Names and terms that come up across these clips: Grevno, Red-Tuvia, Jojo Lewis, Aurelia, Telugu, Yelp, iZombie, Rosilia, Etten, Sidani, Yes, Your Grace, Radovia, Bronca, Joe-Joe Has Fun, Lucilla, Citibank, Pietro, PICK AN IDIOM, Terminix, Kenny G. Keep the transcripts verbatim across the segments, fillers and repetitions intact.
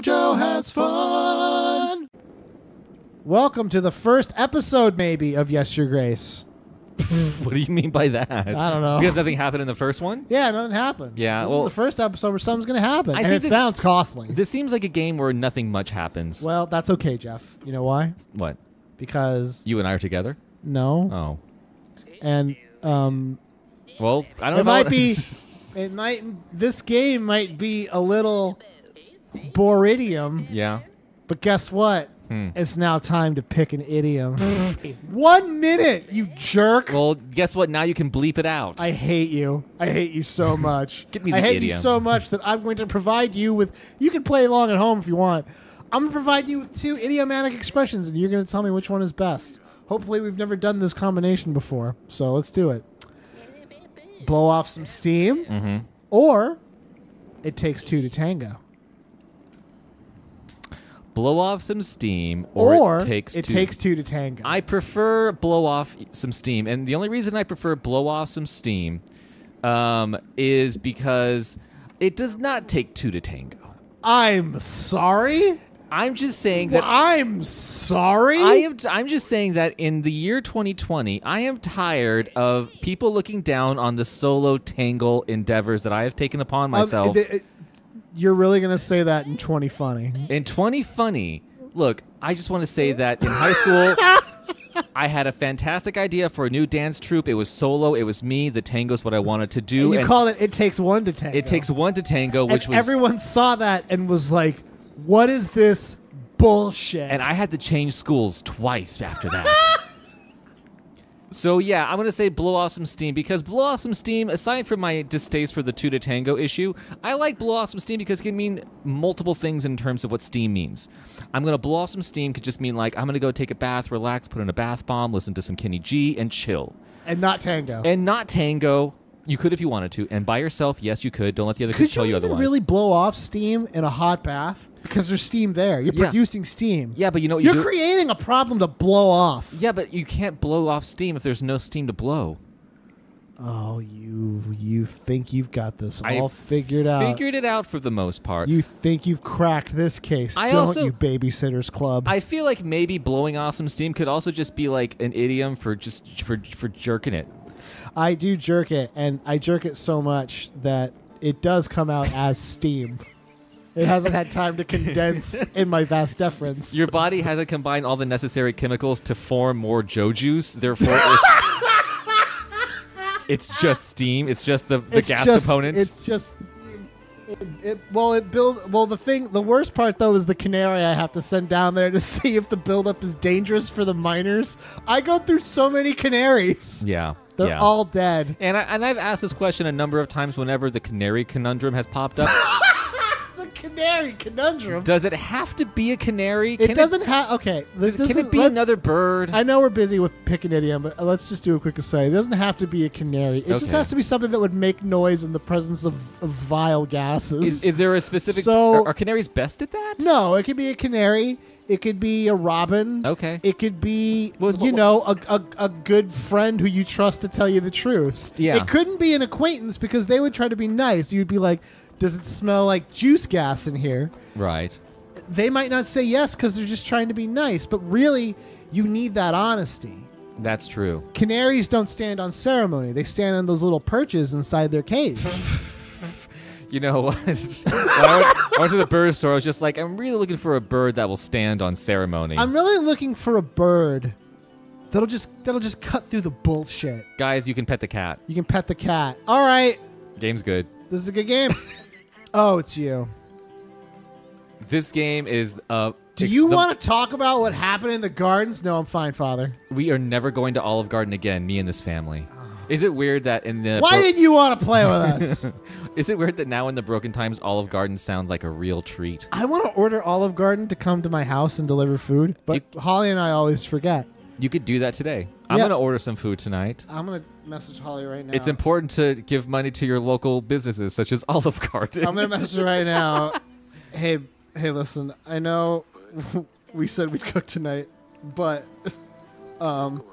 Jojo has fun. Welcome to the first episode, maybe, of Yes, Your Grace. What do you mean by that? I don't know. Because nothing happened in the first one? Yeah, nothing happened. Yeah, This well, is the first episode where something's going to happen, I and it this, sounds costly. This seems like a game where nothing much happens. Well, that's okay, Jeff. You know why? What? Because... You and I are together? No. Oh. And, um... Well, I don't it know. It might be... It might... This game might be a little... Boridium. Yeah. But guess what? Hmm. It's now time to pick an idiom. One minute, you jerk. Well, guess what? Now you can bleep it out. I hate you. I hate you so much. Give me the I hate idiom. you so much that I'm going to provide you with... You can play along at home if you want. I'm going to provide you with two idiomatic expressions, and you're going to tell me which one is best. Hopefully, we've never done this combination before, so let's do it. Blow off some steam, mm-hmm. or it takes two to tango. Blow off some steam, or, or it, takes, it two. takes two to tango. I prefer blow off some steam, and the only reason I prefer blow off some steam um, is because it does not take two to tango. I'm sorry? I'm just saying that... Well, I'm sorry? I am, I'm just saying that in the year twenty twenty, I am tired of people looking down on the solo tangle endeavors that I have taken upon myself. Um, it, it, You're really going to say that in twenty funny? In twenty funny, look, I just want to say that in high school, I had a fantastic idea for a new dance troupe. It was solo. It was me. The tango's what I wanted to do. And you and call it It Takes One to Tango. It Takes One to Tango, which and was... Everyone saw that and was like, what is this bullshit? And I had to change schools twice after that. So, yeah, I'm going to say blow off some steam because blow off some steam, aside from my distaste for the two to tango issue, I like blow off some steam because it can mean multiple things in terms of what steam means. I'm going to blow off some steam could just mean, like, I'm going to go take a bath, relax, put in a bath bomb, listen to some Kenny G, and chill. And not tango. And not tango. You could if you wanted to. And by yourself, yes, you could. Don't let the other kids tell you otherwise. Could you really blow off steam in a hot bath? Because there's steam there. You're yeah. producing steam. Yeah, but you know what you You're do? creating a problem to blow off. Yeah, but you can't blow off steam if there's no steam to blow. Oh, you you think you've got this all I've figured out. Figured it out for the most part. You think you've cracked this case, I don't also, you, Babysitter's Club? I feel like maybe blowing off some steam could also just be like an idiom for just for for jerking it. I do jerk it, and I jerk it so much that it does come out as steam. It hasn't had time to condense in my vast deference. Your body hasn't combined all the necessary chemicals to form more Joe-Juice. Therefore, it's, it's just steam. It's just the, the it's gas just, components. It's just... It, it, well, it build. Well, the thing, the worst part though is the canary I have to send down there to see if the buildup is dangerous for the miners. I go through so many canaries. Yeah, they're yeah. all dead. And I, and I've asked this question a number of times whenever the canary conundrum has popped up. The canary conundrum. Does it have to be a canary? Can it doesn't have. Okay, this, does, this can is, it be another bird? I know we're busy with picking an idiom, but let's just do a quick aside. It doesn't have to be a canary. It okay. just has to be something that would make noise in the presence of, of vile gases. Is, is there a specific? So, are, are canaries best at that? No, it could be a canary. It could be a robin. Okay. It could be, well, you well, know, a, a, a good friend who you trust to tell you the truth. Yeah. It couldn't be an acquaintance because they would try to be nice. You'd be like, does it smell like juice gas in here? Right. They might not say yes because they're just trying to be nice. But really, you need that honesty. That's true. Canaries don't stand on ceremony. They stand on those little perches inside their cage. You know what? I, I went to the bird store. I was just like, I'm really looking for a bird that will stand on ceremony. I'm really looking for a bird that'll just that'll just cut through the bullshit. Guys, you can pet the cat. You can pet the cat. All right. Game's good. This is a good game. Oh, it's you. This game is... Uh, Do you want to talk about what happened in the gardens? No, I'm fine, Father. We are never going to Olive Garden again, me and this family. Is it weird that in the... Why didn't you want to play with us? Is it weird that now in the broken times, Olive Garden sounds like a real treat? I want to order Olive Garden to come to my house and deliver food, but you, Holly and I always forget. You could do that today. I'm yeah. going to order some food tonight. I'm going to message Holly right now. It's important to give money to your local businesses, such as Olive Garden. I'm going to message her right now. Hey, hey, listen, I know we said we'd cook tonight, but... um.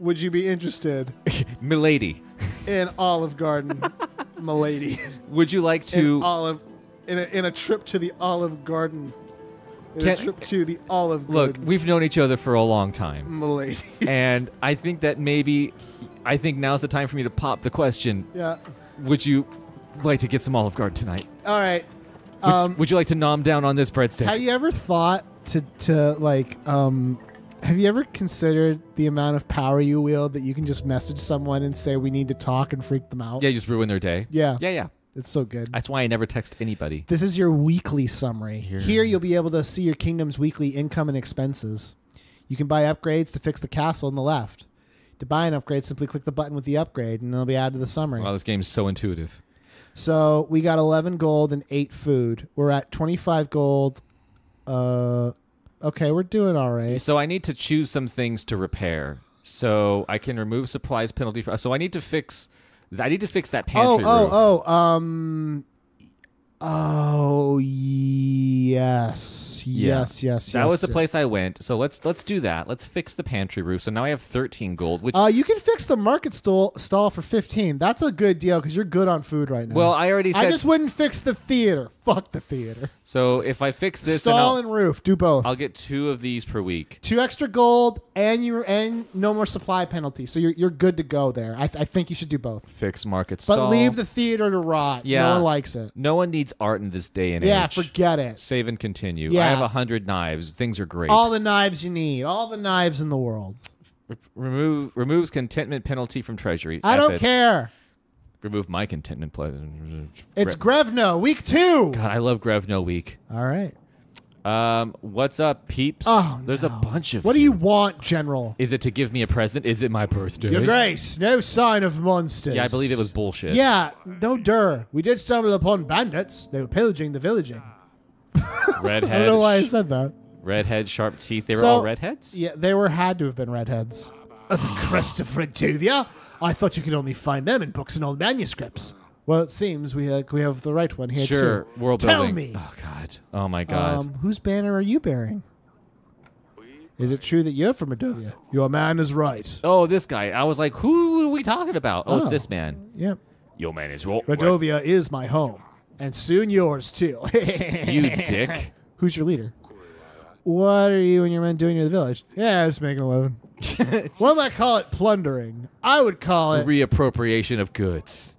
Would you be interested, milady, in Olive Garden, milady? Would you like to in Olive in a, in a trip to the Olive Garden. In a trip to the Olive Garden. Look, we've known each other for a long time, lady. And I think that maybe, I think now's the time for me to pop the question. Yeah. Would you like to get some Olive Garden tonight? All right. Would, um, would you like to nom down on this breadstick? Have you ever thought to to like um, have you ever considered the amount of power you wield that you can just message someone and say we need to talk and freak them out? Yeah, you just ruin their day. Yeah. Yeah, yeah. It's so good. That's why I never text anybody. This is your weekly summary. Here, Here you'll be able to see your kingdom's weekly income and expenses. You can buy upgrades to fix the castle on the left. To buy an upgrade, simply click the button with the upgrade and it'll be added to the summary. Wow, this game is so intuitive. So we got eleven gold and eight food. We're at twenty-five gold. Uh, okay, we're doing all right. So I need to choose some things to repair. So I can remove supplies penalty. For, so I need to fix. I need to fix that pantry. Oh, oh, room. oh. Um. Oh yes, yes, yeah. yes. yes that yes, was the yes. place I went. So let's let's do that. Let's fix the pantry roof. So now I have thirteen gold. Which uh, you can fix the market stall stall for fifteen. That's a good deal because you're good on food right now. Well, I already said I just wouldn't fix the theater. Fuck the theater. So if I fix this stall and roof, do both. I'll get two of these per week. Two extra gold, and you and no more supply penalty. So you're you're good to go there. I th I think you should do both. Fix market stall, but leave the theater to rot. Yeah, no one likes it. No one needs art in this day and yeah, age. Yeah, forget it. Save and continue. Yeah. I have a hundred knives. Things are great. All the knives you need. All the knives in the world. Re remove removes contentment penalty from treasury. I F don't it. care. Remove my contentment pleasure. It's Gre Grevno week two. God, I love Grevno week. All right. Um, what's up, peeps? Oh, There's no. a bunch of. What do you want, General? Is it to give me a present? Is it my birthday? Your Grace, no sign of monsters. Yeah, I believe it was bullshit. Yeah, no dir. We did stumble upon bandits. They were pillaging the villaging. Redhead. I don't know why I said that. Redhead, sharp teeth. They were so, all redheads? Yeah, they were had to have been redheads. At the crest of Red-Tuvia? I thought you could only find them in books and old manuscripts. Well, it seems we uh, we have the right one here. Sure, too. world Tell building. Tell me. Oh God. Oh my God. Um, whose banner are you bearing? Is it true that you're from Radovia? Your man is right. Oh, this guy. I was like, who are we talking about? Oh, oh. It's this man. Yep. Your man is right. Radovia is my home, and soon yours too. You dick. Who's your leader? What are you and your men doing near the village? Yeah, just making a loan. What might call it plundering? I would call it reappropriation of goods.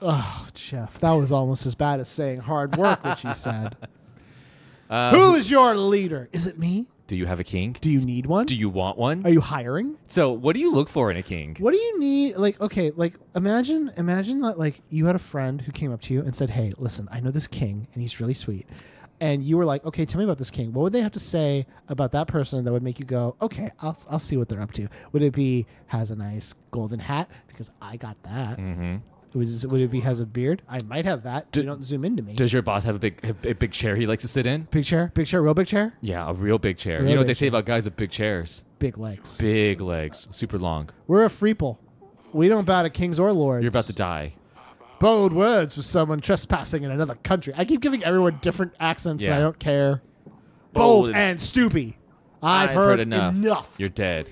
Oh, Jeff, that was almost as bad as saying hard work, which he said. Um, Who is your leader? Is it me? Do you have a king? Do you need one? Do you want one? Are you hiring? So what do you look for in a king? What do you need? Like, okay, like imagine, imagine that like you had a friend who came up to you and said, hey, listen, I know this king and he's really sweet. And you were like, okay, tell me about this king. What would they have to say about that person that would make you go, okay, I'll, I'll see what they're up to. Would it be has a nice golden hat? Because I got that. Mm-hmm. Would it be has a beard? I might have that. Do, you don't zoom into me. Does your boss have a big a, a big chair he likes to sit in? Big chair? Big chair? Real big chair? Yeah, a real big chair. Real you know what they chair. say about guys with big chairs? Big legs. Big legs. Super long. We're a freeple. We don't bow to kings or lords. You're about to die. Bold words for someone trespassing in another country. I keep giving everyone different accents, yeah. and I don't care. Bold, Bold and stoopy. I've, I've heard, heard enough. enough. You're dead.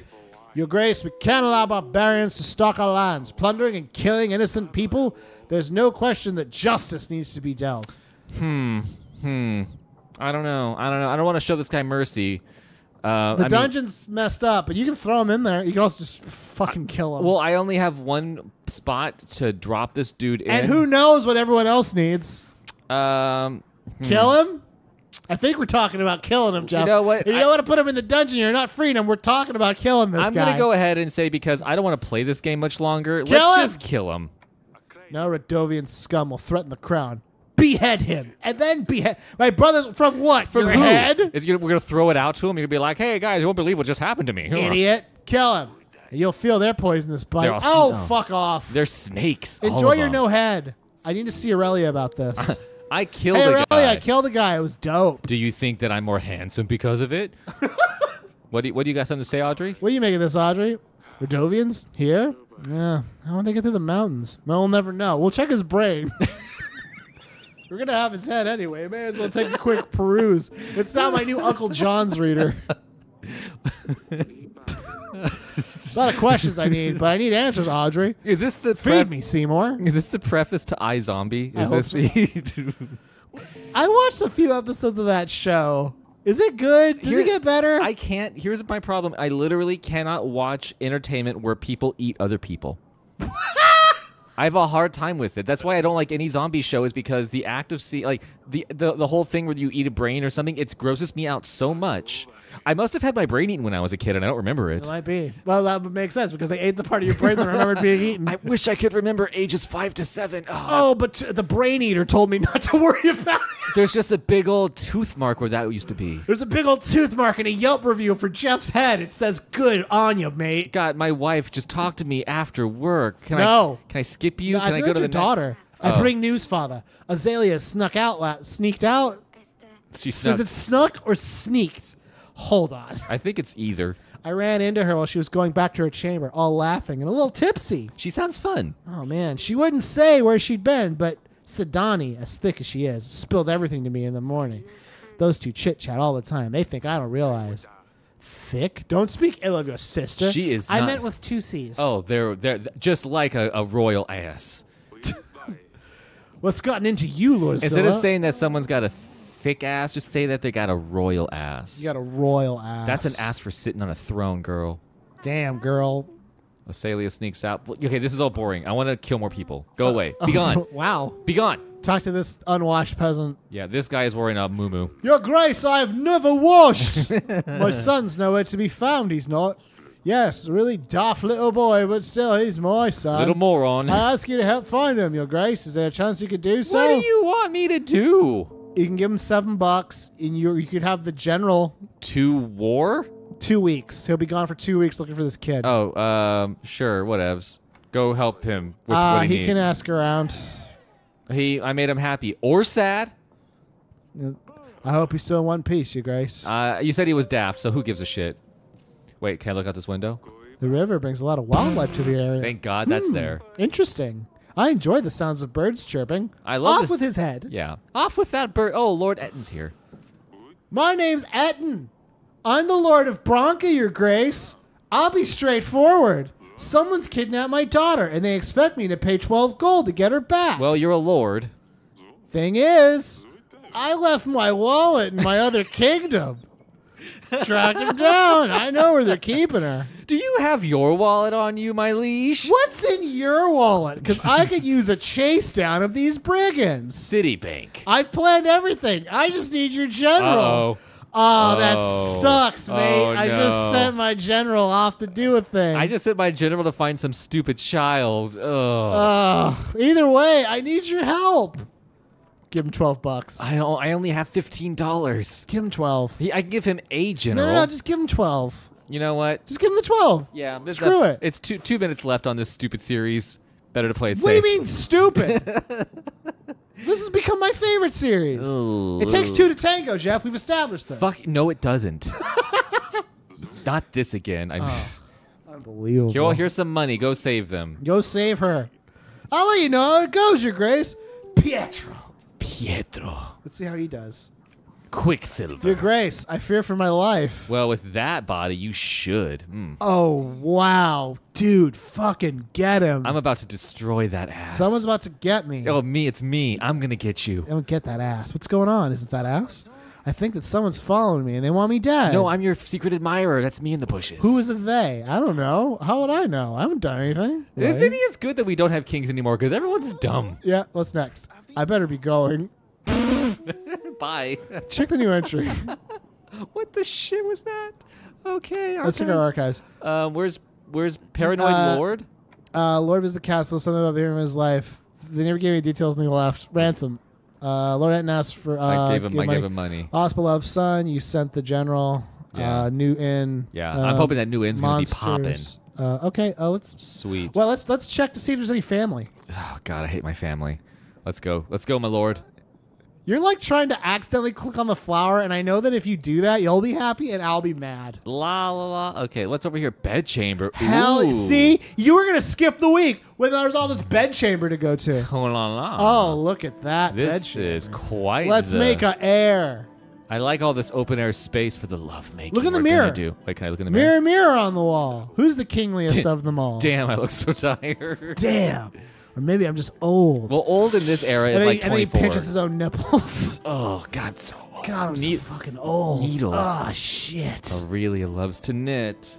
Your Grace, we can't allow barbarians to stalk our lands, plundering and killing innocent people. There's no question that justice needs to be dealt. Hmm. Hmm. I don't know. I don't know. I don't want to show this guy mercy. Uh, the I dungeon's mean, messed up, but you can throw him in there. You can also just fucking kill him. Well, I only have one spot to drop this dude in. And who knows what everyone else needs? Um, hmm. Kill him? I think we're talking about killing him, Jeff. You know what? If you I, don't want to put him in the dungeon, you're not freeing him. We're talking about killing this I'm guy. I'm going to go ahead and say, because I don't want to play this game much longer, kill let's him. just kill him. Now Radovian scum will threaten the crown. Behead him. And then behead. My brother's from what? From your who? head? It's gonna, we're going to throw it out to him. You're going to be like, hey, guys, you won't believe what just happened to me. Idiot. Kill him. And you'll feel their poisonous bite. Oh, no. Fuck off. They're snakes. Enjoy your no head. I need to see Aurelia about this. I killed hey, a really, guy. I killed a guy. It was dope. Do you think that I'm more handsome because of it? What do you, What do you got something to say, Audrey? What do you make of this, Audrey? Radovians here? Yeah. How do they get through the mountains? Well, we'll never know. We'll check his brain. We're gonna have his head anyway. May as well take a quick peruse. It's not my new Uncle John's reader. It's a lot of questions I need, but I need answers, Audrey. Is this the feed me, Seymour? Is this the preface to iZombie? Is I this so. the I watched a few episodes of that show. Is it good? Does Here, it get better? I can't. Here's my problem. I literally cannot watch entertainment where people eat other people. I have a hard time with it. That's why I don't like any zombie show, is because the act of see, like the, the the whole thing where you eat a brain or something, it grosses me out so much. I must have had my brain eaten when I was a kid, and I don't remember it. It might be. Well, that would make sense, because they ate the part of your brain that remembered being eaten. I wish I could remember ages five to seven. Oh, oh but the brain eater told me not to worry about it. There's just a big old tooth mark where that used to be. There's a big old tooth mark in a Yelp review for Jeff's head. It says, good on you, mate. God, my wife just talked to me after work. Can no. I, can I skip you? No, can I, I go to your the daughter? Oh. I bring news, father. Azalea snuck out, la sneaked out. She snuck. Says it snuck or sneaked? Hold on. I think it's either. I ran into her while she was going back to her chamber, all laughing and a little tipsy. She sounds fun. Oh, man. She wouldn't say where she'd been, but Sidani, as thick as she is, spilled everything to me in the morning. Those two chit-chat all the time. They think I don't realize. Thick? Don't speak ill of your sister. She is I not... meant with two C's. Oh, they're, they're just like a, a royal ass. What's gotten into you, Lordzilla? Instead of saying that someone's got a... thick ass, just say that they got a royal ass. You got a royal ass. That's an ass for sitting on a throne, girl. Damn, girl. Azalea sneaks out. Okay, this is all boring. I want to kill more people. Go uh, away. Be gone. Wow. Be gone. Talk to this unwashed peasant. Yeah, this guy is wearing a muumuu. Your Grace, I have never washed. My son's nowhere to be found. He's not. Yes, a really daft little boy, but still, he's my son. Little moron. I ask you to help find him, Your Grace. Is there a chance you could do so? What do you want me to do? You can give him seven bucks, and you you could have the general to war. Two weeks. He'll be gone for two weeks looking for this kid. Oh, um, sure, whatevs. Go help him with uh, what he, he needs. He can ask around. He, I made him happy or sad. I hope he's still in one piece, Your Grace. Uh, you said he was daft, so who gives a shit? Wait, can I look out this window? The river brings a lot of wildlife to the area. Thank God that's hmm, there. Interesting. I enjoy the sounds of birds chirping. I love Off this. with his head. Yeah. Off with that bird. Oh, Lord Etten's here. My name's Etten. I'm the Lord of Bronca, Your Grace. I'll be straightforward. Someone's kidnapped my daughter, and they expect me to pay twelve gold to get her back. Well, you're a lord. Thing is, I left my wallet in my other kingdom. Tracked him down. I know where they're keeping her. Do you have your wallet on you, my liege? What's in your wallet? Because I could use a chase down of these brigands. Citibank. I've planned everything. I just need your general. Uh-oh. Oh, that oh. sucks, mate. Oh, no. I just sent my general off to do a thing. I just sent my general to find some stupid child. Ugh. Uh, either way, I need your help. Give him twelve bucks. I don't, I only have fifteen dollars. Give him twelve. He, I can give him a general. No, no, no, just give him twelve. You know what? Just give him the twelve. Yeah, screw up. it. It's two two minutes left on this stupid series. Better to play it. What do you mean stupid? This has become my favorite series. Ooh. It takes two to tango, Jeff. We've established this. Fuck no, it doesn't. Not this again. I'm oh, unbelievable. Here, well, here's some money. Go save them. Go save her. I'll let you know how it goes, Your Grace. Pietro. Pietro. Let's see how he does. Quicksilver. Your Grace, I fear for my life. Well, with that body, you should. Mm. Oh, wow. Dude, fucking get him. I'm about to destroy that ass. Someone's about to get me. Oh, me, it's me. I'm going to get you. I don't get that ass. What's going on? Is it that ass? I think that someone's following me, and they want me dead. No, I'm your secret admirer. That's me in the bushes. Who is it they? I don't know. How would I know? I haven't done anything. Right? Maybe it's good that we don't have kings anymore, because everyone's dumb. Yeah, what's next? I better be going. Bye. Check the new entry. What the shit was that? Okay, archives. Let's check our archives. Um, where's where's Paranoid uh, Lord? Uh, Lord is the castle. Something about him in his life. They never gave any details, and he left. Ransom. Uh, Lord Etten asked for. Uh, I gave him. Gave I money. gave him money. Lost beloved son. You sent the general. Yeah. Uh, new inn. Yeah, um, I'm hoping that new inn's monsters. gonna be popping. Uh, okay. Uh, let's. Sweet. Well, let's let's check to see if there's any family. Oh God, I hate my family. Let's go. Let's go, my lord. You're like trying to accidentally click on the flower, and I know that if you do that, you'll be happy and I'll be mad. La la la. Okay, what's over here? Bedchamber. Hell, Ooh. see? You were going to skip the week when there's all this bedchamber to go to. Oh, la, la. Oh, look at that. This is quite Let's the... make a air. I like all this open air space for the lovemaking. Look in the mirror. Do. Wait, can I look in the mirror? Mirror, mirror on the wall. Who's the kingliest of them all? Damn, I look so tired. Damn. Or maybe I'm just old. Well, old in this era is like twenty-four. And he pinches his own nipples. Oh, God, so old. God, I'm so fucking old. Needles. Oh, shit. Aurelia loves to knit.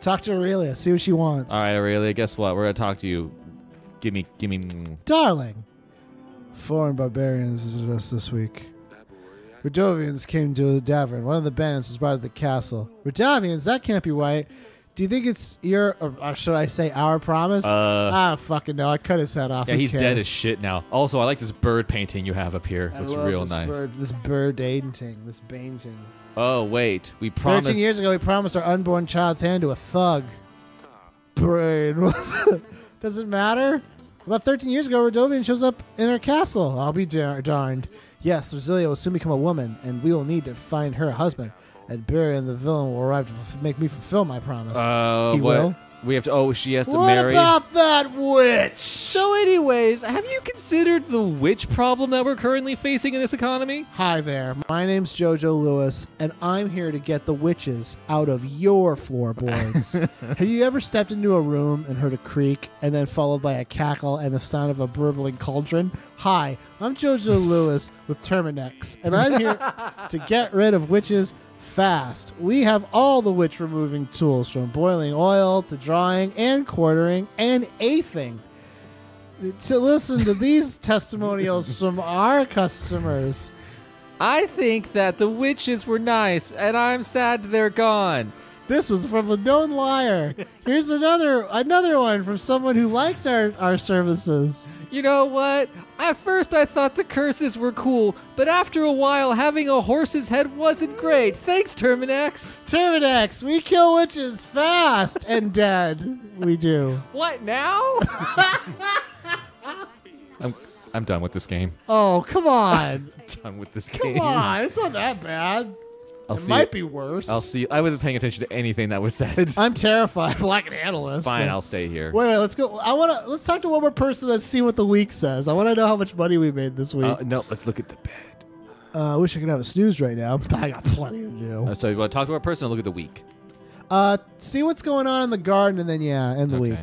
Talk to Aurelia. See what she wants. All right, Aurelia, guess what? We're going to talk to you. Give me, give me. Darling. Foreign barbarians visited us this week. Radovians came to the tavern. One of the bandits was brought to the castle. Radovians? That can't be right. Do you think it's your, or should I say our promise? Uh, I don't fucking know. I cut his head off. Yeah, he's cares? dead as shit now. Also, I like this bird painting you have up here. I Looks love real this nice. Bird, this bird painting. This painting. Oh, wait. We promised. thirteen years ago, we promised our unborn child's hand to a thug. Brain. Doesn't matter. About thirteen years ago, Radovian shows up in her castle. I'll be dar darned. Yes, Rosilia will soon become a woman, and we will need to find her a husband. At Bury and the villain will arrive to make me fulfill my promise. Uh, he what? will. We have to. Oh, she has to what marry. What about that witch? So, anyways, have you considered the witch problem that we're currently facing in this economy? Hi there. My name's Jojo Lewis, and I'm here to get the witches out of your floorboards. Have you ever stepped into a room and heard a creak, and then followed by a cackle and the sound of a burbling cauldron? Hi, I'm Jojo Lewis with Terminix, and I'm here to get rid of witches. Fast. We have all the witch removing tools, from boiling oil to drawing and quartering and athing. To listen to these testimonials from our customers. I think that the witches were nice, and I'm sad they're gone. This was from a known liar. Here's another another one from someone who liked our, our services. You know what? At first I thought the curses were cool, but after a while having a horse's head wasn't great. Thanks, Terminix. Terminix, we kill witches fast and dead. We do. What now? I'm I'm done with this game. Oh, come on. I'm done with this game. Come on, it's not that bad. I'll it might it. be worse. I'll see. I wasn't paying attention to anything that was said. I'm terrified. Well, I can handle this. Fine, so. I'll stay here. Wait, wait. Let's go. I want to. Let's talk to one more person. Let's see what the week says. I want to know how much money we made this week. Uh, no, let's look at the bed. Uh, I wish I could have a snooze right now. But I got plenty to do. Uh, so you want to talk to our person and look at the week? Uh, see what's going on in the garden, and then yeah, end the okay. week.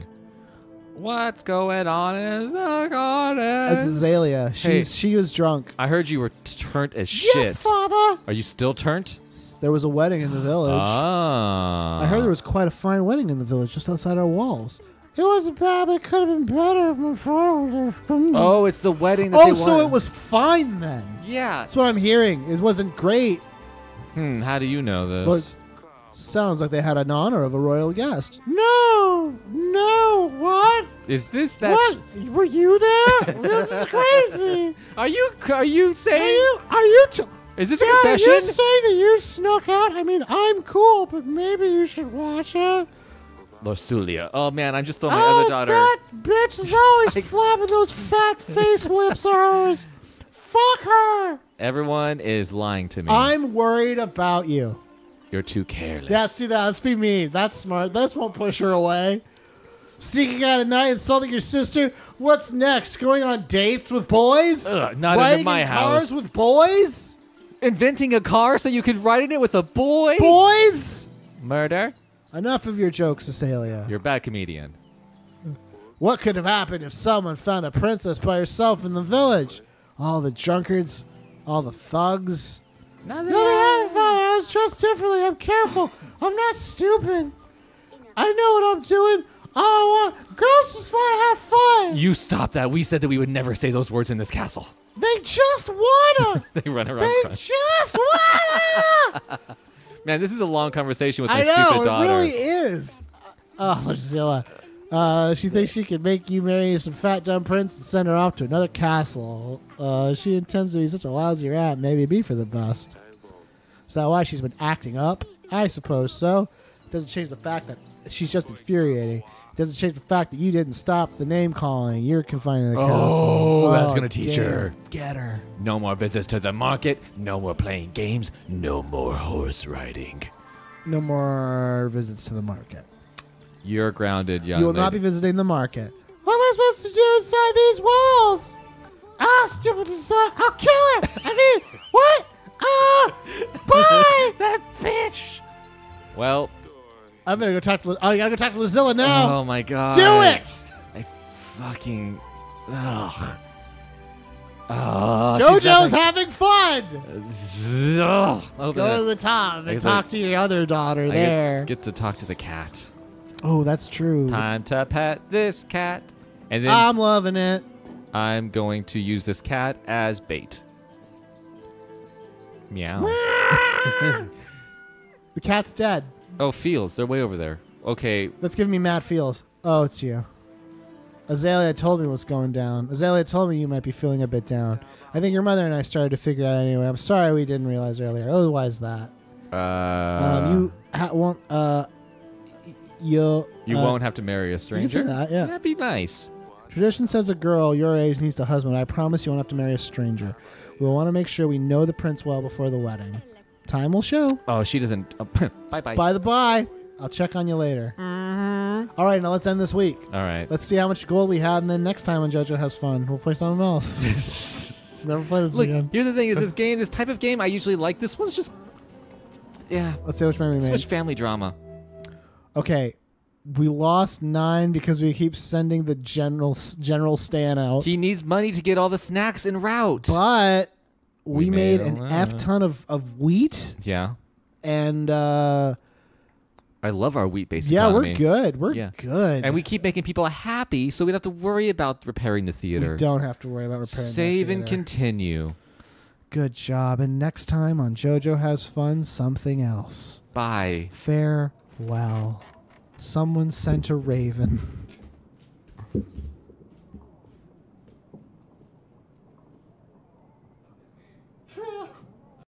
What's going on in the garden? That's Azalea. She's hey, she was drunk. I heard you were turnt as shit. Yes, father. Are you still turnt? There was a wedding in the village. Ah. I heard there was quite a fine wedding in the village just outside our walls. It wasn't bad, but it could have been better if my father was Oh, it's the wedding that oh, they so it was fine then. Yeah. That's what I'm hearing. It wasn't great. Hmm, how do you know this? But sounds like they had an honor of a royal guest. No, no, what? Is this that? What? Were you there? This is crazy. Are you? Are you saying? Are you? Are you is this Dad, a confession? Are you saying that you snuck out? I mean, I'm cool, but maybe you should watch it. Lorsulia. Oh man, I'm just throwing my oh, other daughter. That bitch is always flapping those fat face lips of hers. Fuck her. Everyone is lying to me. I'm worried about you. You're too careless. Yeah, see that. Let's be mean. That's smart. This won't push her away. Sneaking out at night, insulting your sister. What's next? Going on dates with boys? Ugh, not Riding in my in house. Cars with boys? Inventing a car so you could ride in it with a boy? Boys? Murder? Enough of your jokes, Cecilia. You're a bad comedian. What could have happened if someone found a princess by herself in the village? All the drunkards, all the thugs. Nothing. No, they haven't found it. I was dressed differently. I'm careful. I'm not stupid. I know what I'm doing. I want girls just want to have fun. You stop that. We said that we would never say those words in this castle. They just wanna. they run around. They front. just wanna. Man, this is a long conversation with my I know, stupid daughter. It really is. Oh, Lucilla. Uh, she thinks she can make you marry some fat dumb prince and send her off to another castle. Uh, she intends to be such a lousy rat, maybe be for the best. Is that why she's been acting up? I suppose so. It doesn't change the fact that she's just infuriating. It doesn't change the fact that you didn't stop the name calling. You're confined to the oh, castle. Oh, that's going to teach damn. her. Get her. No more visits to the market. No more playing games. No more horse riding. No more visits to the market. You're grounded, young You will lady. not be visiting the market. What am I supposed to do inside these walls? Ah, stupid design. I'll kill her. I mean, what? Ah, bye. That bitch. Well. I'm going to go talk to... Oh, you got to go talk to Lucilla now. Oh, my God. Do it. I fucking... Ugh. Oh, JoJo's having fun. Uh, Go to the top and talk to your other daughter there. Get, get to talk to the cat. Oh, that's true. Time to pet this cat. And then I'm loving it. I'm going to use this cat as bait. Meow. The cat's dead. Oh, feels. They're way over there. Okay. That's giving me mad feels. Oh, it's you. Azalea told me what's going down. Azalea told me you might be feeling a bit down. I think your mother and I started to figure out anyway. I'm sorry we didn't realize earlier. Oh, why is that? Uh, um, you ha won't. Uh, you'll. You uh, won't have to marry a stranger. You can say that, yeah. That'd be nice. Tradition says a girl your age needs a husband. I promise you won't have to marry a stranger. We'll want to make sure we know the prince well before the wedding. Time will show. Oh, she doesn't. Oh, bye bye. Bye the bye. I'll check on you later. Mm-hmm. All right, now let's end this week. All right. Let's see how much gold we had, and then next time when JoJo has fun, we'll play something else. Never play this Look, again. Here's the thing: is this game, this type of game, I usually like. This one's just, yeah. Let's see which memory we made. Much family drama. Okay, we lost nine because we keep sending the general General Stan out. He needs money to get all the snacks en route. But we, we made, made an F ton of of wheat. Yeah. And. uh I love our wheat-based yeah, economy. Yeah, we're good. We're yeah. good. And we keep making people happy, so we don't have to worry about repairing the theater. We don't have to worry about repairing Save the theater. Save and continue. Good job. And next time on JoJo Has Fun, something else. Bye. Farewell. Someone sent a raven.